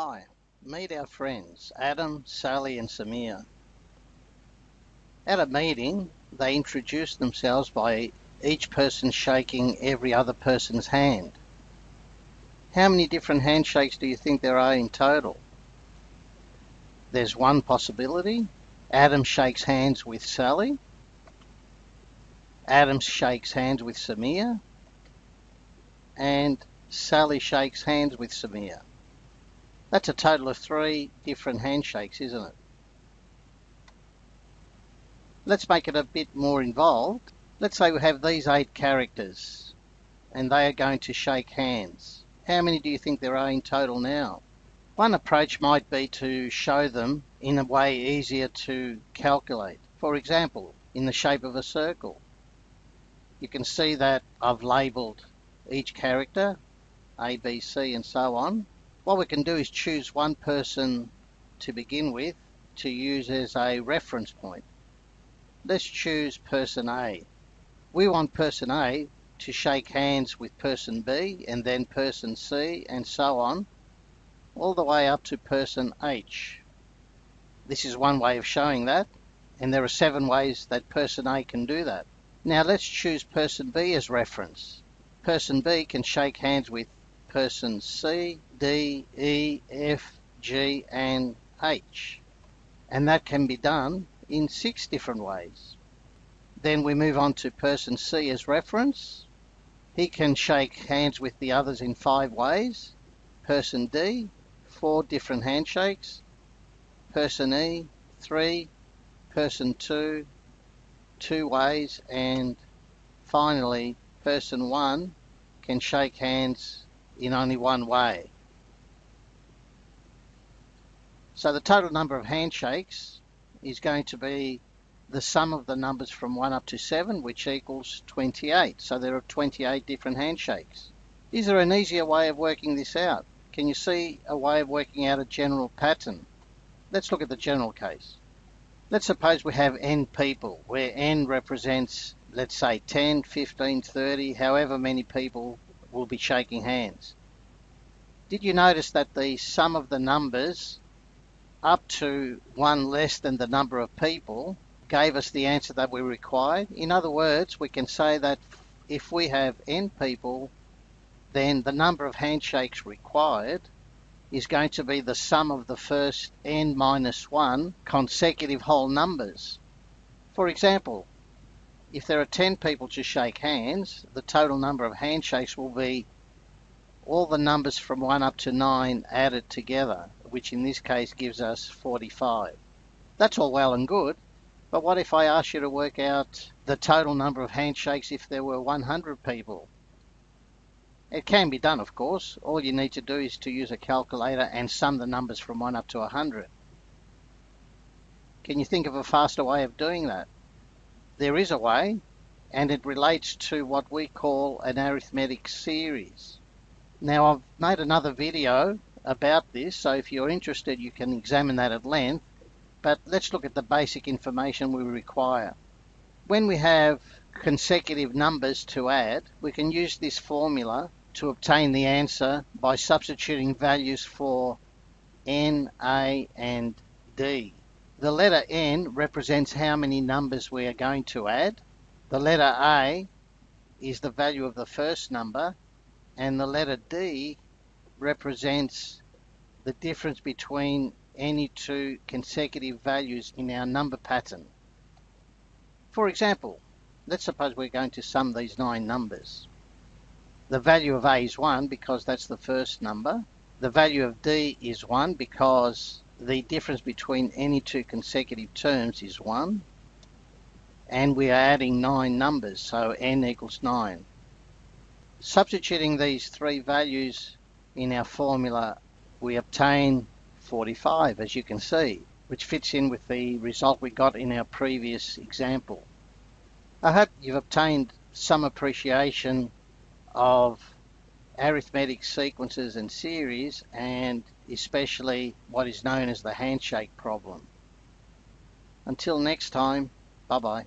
Hi, meet our friends, Adam, Sally and Samir. At a meeting, they introduced themselves by each person shaking every other person's hand. How many different handshakes do you think there are in total? There's one possibility. Adam shakes hands with Sally. Adam shakes hands with Samir. And Sally shakes hands with Samir. That's a total of 3 different handshakes, isn't it? Let's make it a bit more involved. Let's say we have these 8 characters and they are going to shake hands. How many do you think there are in total now? One approach might be to show them in a way easier to calculate. For example, in the shape of a circle. You can see that I've labelled each character, A, B, C and so on. What we can do is choose one person to begin with to use as a reference point. Let's choose person A. We want person A to shake hands with person B and then person C and so on, all the way up to person H. This is one way of showing that, and there are 7 ways that person A can do that. Now let's choose person B as reference. Person B can shake hands with person C, D, E, F, G and H. And that can be done in 6 different ways. Then we move on to person C as reference. He can shake hands with the others in 5 ways. Person D, 4 different handshakes. Person E, 3. Person 2, 2 ways. And finally, person 1 can shake hands in only 1 way. So the total number of handshakes is going to be the sum of the numbers from 1 up to 7, which equals 28. So there are 28 different handshakes. Is there an easier way of working this out? Can you see a way of working out a general pattern? Let's look at the general case. Let's suppose we have n people, where n represents, let's say, 10, 15, 30, however many people will be shaking hands. Did you notice that the sum of the numbers up to 1 less than the number of people gave us the answer that we required? In other words, we can say that if we have n people, then the number of handshakes required is going to be the sum of the first n minus 1 consecutive whole numbers. For example, if there are 10 people to shake hands, the total number of handshakes will be all the numbers from 1 up to 9 added together, which in this case gives us 45. That's all well and good, but what if I asked you to work out the total number of handshakes if there were 100 people? It can be done, of course. All you need to do is to use a calculator and sum the numbers from 1 up to 100. Can you think of a faster way of doing that? There is a way, and it relates to what we call an arithmetic series. Now, I've made another video about this, so if you're interested you can examine that at length, but let's look at the basic information we require. When we have consecutive numbers to add, we can use this formula to obtain the answer by substituting values for n, a and d. The letter N represents how many numbers we are going to add. The letter A is the value of the first number, and the letter D represents the difference between any 2 consecutive values in our number pattern. For example, let's suppose we're going to sum these 9 numbers. The value of A is 1 because that's the first number. The value of D is 1 because the difference between any 2 consecutive terms is 1, and we are adding 9 numbers, so n equals 9. Substituting these 3 values in our formula, we obtain 45, as you can see, which fits in with the result we got in our previous example. I hope you've obtained some appreciation of arithmetic sequences and series, and especially what is known as the handshake problem. Until next time, bye-bye.